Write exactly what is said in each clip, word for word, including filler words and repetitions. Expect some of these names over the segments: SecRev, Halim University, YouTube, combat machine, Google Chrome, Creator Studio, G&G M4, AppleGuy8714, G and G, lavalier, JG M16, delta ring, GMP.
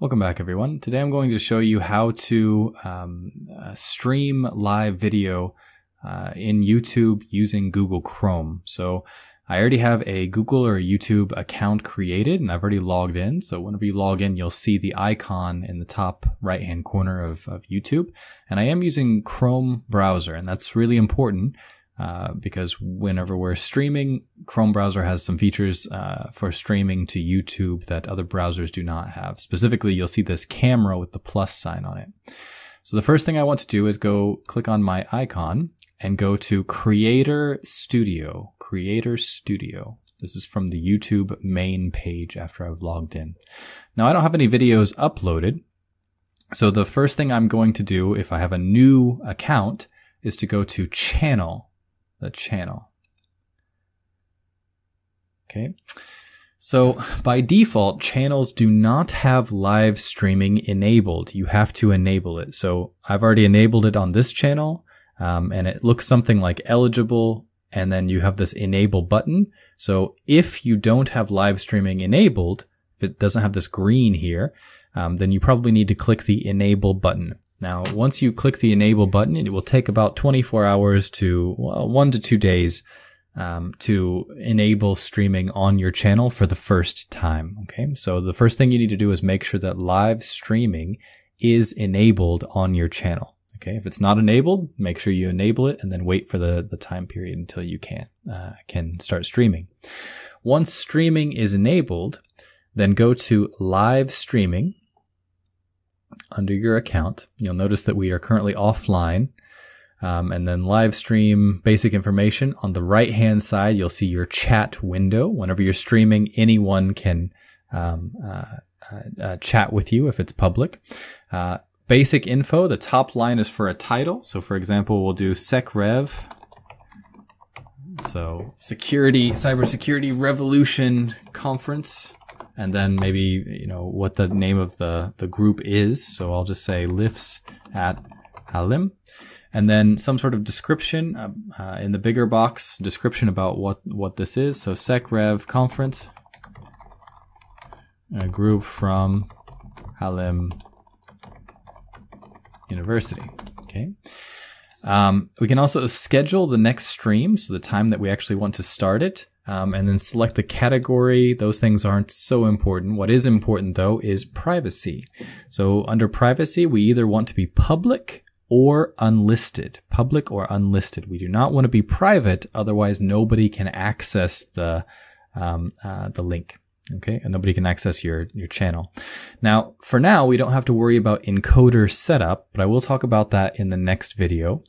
Welcome back, everyone. Today I'm going to show you how to um, uh, stream live video uh, in YouTube using Google Chrome. So I already have a Google or a YouTube account created and I've already logged in. So whenever you log in, you'll see the icon in the top right-hand corner of, of YouTube. And I am using Chrome browser, and that's really important uh, because whenever we're streaming, Chrome browser has some features uh, for streaming to YouTube that other browsers do not have. Specifically, you'll see this camera with the plus sign on it. So the first thing I want to do is go click on my icon and go to Creator Studio. Creator Studio. This is from the YouTube main page after I've logged in. Now, I don't have any videos uploaded, so the first thing I'm going to do if I have a new account is to go to Channel, the channel. Okay, so by default, channels do not have live streaming enabled. You have to enable it. So I've already enabled it on this channel, um, and it looks something like eligible, and then you have this enable button. So if you don't have live streaming enabled, if it doesn't have this green here, um, then you probably need to click the enable button. Now, once you click the enable button, it will take about twenty-four hours to well, one to two days Um, to enable streaming on your channel for the first time. Okay, so the first thing you need to do is make sure that live streaming is enabled on your channel. Okay, if it's not enabled, make sure you enable it and then wait for the, the time period until you can, uh, can start streaming. Once streaming is enabled, then go to live streaming under your account. You'll notice that we are currently offline. Um, and then live stream basic information. On the right hand side, you'll see your chat window. Whenever you're streaming, anyone can um, uh, uh, uh, chat with you if it's public. Uh, basic info, the top line is for a title. So for example, we'll do SecRev. So security, cybersecurity revolution conference. And then maybe, you know, what the name of the, the group is. So I'll just say lifts at Halim. And then some sort of description uh, uh, in the bigger box, description about what, what this is. So SecRev conference, a group from Halim University. Okay. Um, we can also schedule the next stream, so the time that we actually want to start it, um, and then select the category. Those things aren't so important. What is important, though, is privacy. So under privacy, we either want to be public or unlisted, public or unlisted. We do not want to be private, otherwise nobody can access the um, uh, the link, okay? And nobody can access your, your channel. Now, for now, we don't have to worry about encoder setup, but I will talk about that in the next video.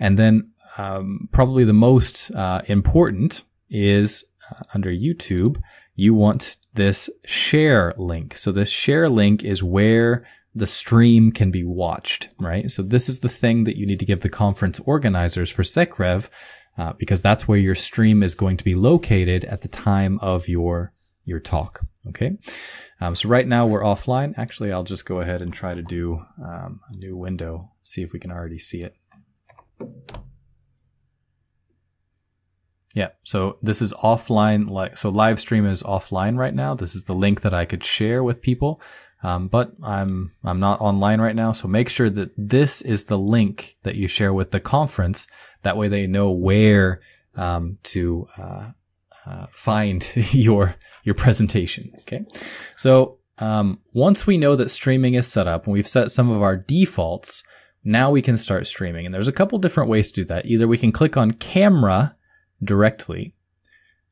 And then um, probably the most uh, important is uh, under YouTube, you want this share link. So this share link is where the stream can be watched, right? So this is the thing that you need to give the conference organizers for SecRev, uh, because that's where your stream is going to be located at the time of your your talk, okay? Um, so right now we're offline. Actually, I'll just go ahead and try to do um, a new window, see if we can already see it. Yeah, so this is offline, like so live stream is offline right now. This is the link that I could share with people. Um, but I'm I'm not online right now, so make sure that this is the link that you share with the conference. That way, they know where um, to uh, uh, find your your presentation. Okay, so um, once we know that streaming is set up and we've set some of our defaults, now we can start streaming. And there's a couple different ways to do that. Either we can click on camera directly.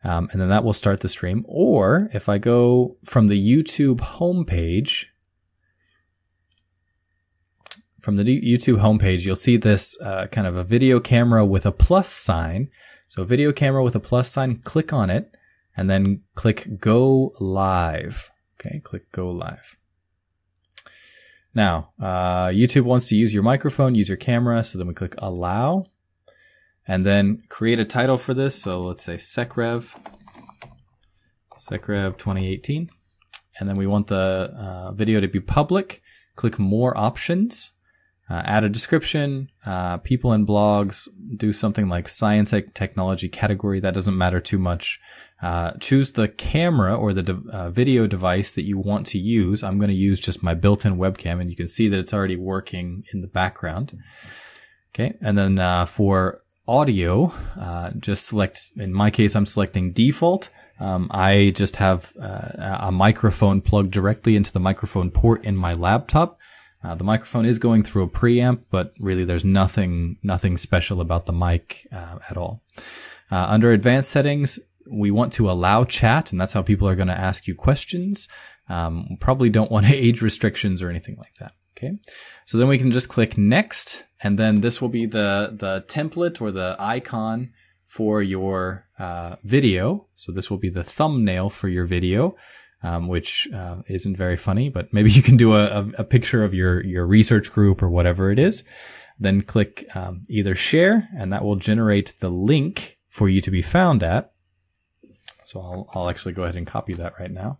Um, and then that will start the stream. Or if I go from the YouTube homepage, from the YouTube homepage, you'll see this uh, kind of a video camera with a plus sign. So video camera with a plus sign, click on it, and then click go live. Okay, click go live. Now, uh, YouTube wants to use your microphone, use your camera. So then we click allow. And then create a title for this. So let's say SecRev, SecRev twenty eighteen. And then we want the uh, video to be public. Click more options. uh, add a description. Uh, people in blogs, do something like science and technology category. That doesn't matter too much. Uh, choose the camera or the de uh, video device that you want to use. I'm going to use just my built-in webcam, and you can see that it's already working in the background. Okay, and then uh, for audio, uh, just select, in my case, I'm selecting default. Um, I just have uh, a microphone plugged directly into the microphone port in my laptop. Uh, the microphone is going through a preamp, but really there's nothing nothing special about the mic uh, at all. Uh, under advanced settings, we want to allow chat, and that's how people are going to ask you questions. Um, we probably don't want age restrictions or anything like that. Okay, so then we can just click next, and then this will be the the template or the icon for your uh, video. So this will be the thumbnail for your video, um, which uh, isn't very funny, but maybe you can do a, a picture of your, your research group or whatever it is. Then click um, either share, and that will generate the link for you to be found at. So I'll, I'll actually go ahead and copy that right now,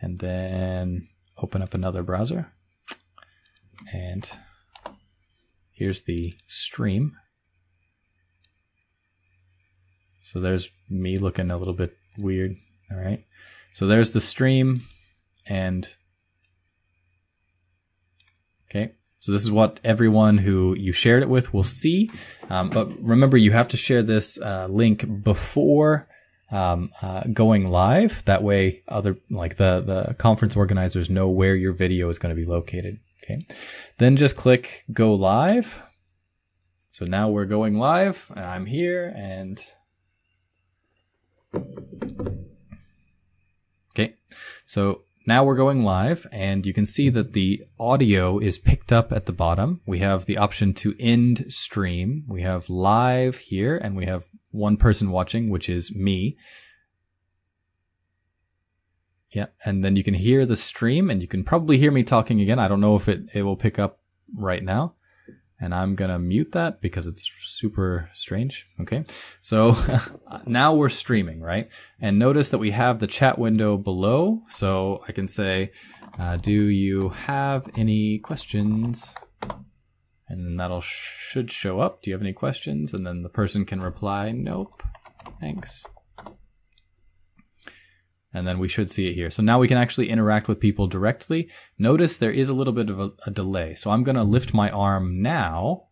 and then open up another browser. And here's the stream. So there's me looking a little bit weird. All right. So there's the stream, and okay. So this is what everyone who you shared it with will see. Um, but remember, you have to share this uh, link before um, uh, going live. That way, other like the the conference organizers know where your video is going to be located. Okay. Then just click go live. So now we're going live, and I'm here, and okay, so now we're going live, and you can see that the audio is picked up at the bottom. We have the option to end stream. We have live here, and we have one person watching, which is me. Yeah, and then you can hear the stream, and you can probably hear me talking again. I don't know if it, it will pick up right now. And I'm going to mute that because it's super strange. Okay, so now we're streaming, right? And notice that we have the chat window below. So I can say, uh, do you have any questions? And then that'll should show up. Do you have any questions? And then the person can reply, nope, thanks. And then we should see it here. So now we can actually interact with people directly. Notice there is a little bit of a, a delay. So I'm going to lift my arm now.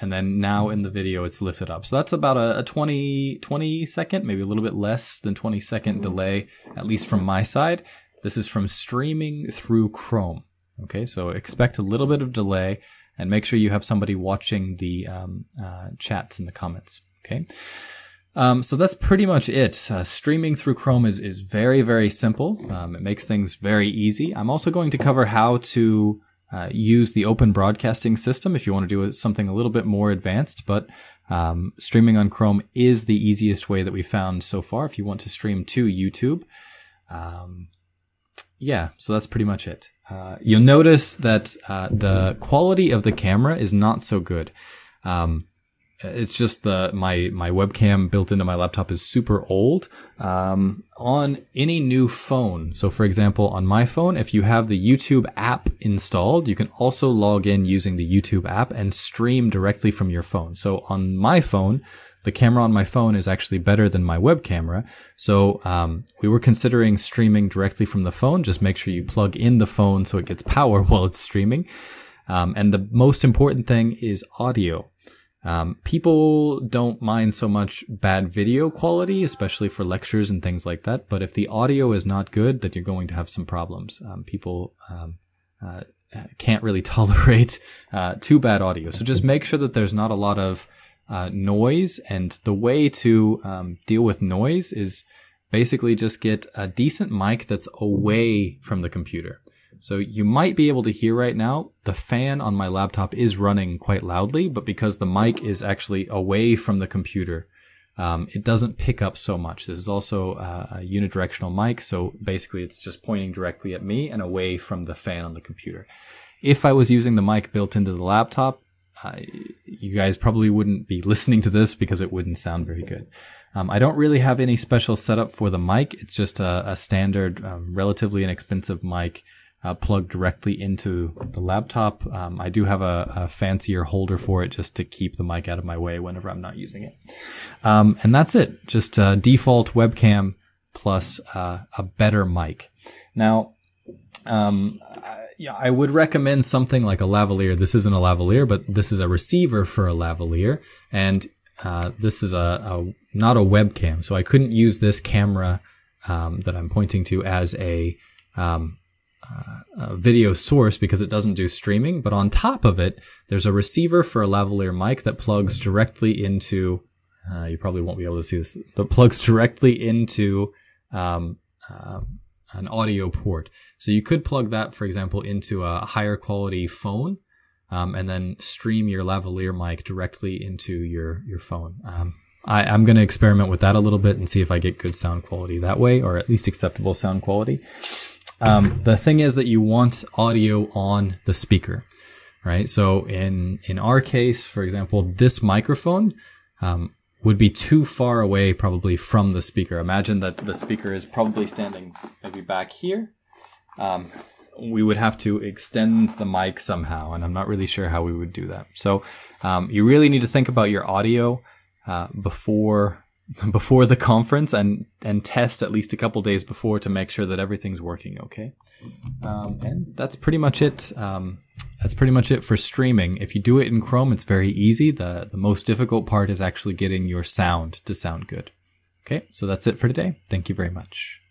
And then now in the video, it's lifted up. So that's about a, a twenty second, maybe a little bit less than twenty second delay, at least from my side. This is from streaming through Chrome. Okay, so expect a little bit of delay, and make sure you have somebody watching the um, uh, chats and the comments. Okay. Um, so that's pretty much it. Uh, streaming through Chrome is, is very, very simple. Um, it makes things very easy. I'm also going to cover how to uh, use the open broadcasting system if you want to do something a little bit more advanced, but um, streaming on Chrome is the easiest way that we found so far if you want to stream to YouTube. Um, yeah, so that's pretty much it. Uh, you'll notice that uh, the quality of the camera is not so good. Um, It's just the my my webcam built into my laptop is super old. Um, on any new phone, so for example, on my phone, if you have the YouTube app installed, you can also log in using the YouTube app and stream directly from your phone. So on my phone, the camera on my phone is actually better than my web camera. So um, we were considering streaming directly from the phone. Just make sure you plug in the phone so it gets power while it's streaming. Um, and the most important thing is audio. Um, people don't mind so much bad video quality, especially for lectures and things like that. But if the audio is not good, then you're going to have some problems. Um, people um, uh, can't really tolerate uh, too bad audio. So just make sure that there's not a lot of uh, noise. And the way to um, deal with noise is basically just get a decent mic that's away from the computer. So you might be able to hear right now, the fan on my laptop is running quite loudly, but because the mic is actually away from the computer, um, it doesn't pick up so much. This is also a, a unidirectional mic, so basically it's just pointing directly at me and away from the fan on the computer. If I was using the mic built into the laptop, uh, you guys probably wouldn't be listening to this because it wouldn't sound very good. Um, I don't really have any special setup for the mic. It's just a, a standard, um, relatively inexpensive mic. uh, plugged directly into the laptop. Um, I do have a, a fancier holder for it just to keep the mic out of my way whenever I'm not using it. Um, and that's it. Just a default webcam plus uh, a better mic. Now, um, I, yeah, I would recommend something like a lavalier. This isn't a lavalier, but this is a receiver for a lavalier. And uh, this is a, a not a webcam, so I couldn't use this camera um, that I'm pointing to as a, um, uh, a video source because it doesn't do streaming. But on top of it, there's a receiver for a lavalier mic that plugs directly into, uh, you probably won't be able to see this, but plugs directly into um, uh, an audio port. So you could plug that, for example, into a higher quality phone um, and then stream your lavalier mic directly into your, your phone. Um, I, I'm going to experiment with that a little bit and see if I get good sound quality that way, or at least acceptable sound quality. Um, the thing is that you want audio on the speaker, right? So in, in our case, for example, this microphone um, would be too far away probably from the speaker. Imagine that the speaker is probably standing maybe back here. Um, we would have to extend the mic somehow, and I'm not really sure how we would do that. So um, you really need to think about your audio Uh, before before the conference, and and test at least a couple days before to make sure that everything's working okay. Um, and that's pretty much it. Um, that's pretty much it for streaming. If you do it in Chrome, it's very easy. The the most difficult part is actually getting your sound to sound good. Okay, so that's it for today. Thank you very much.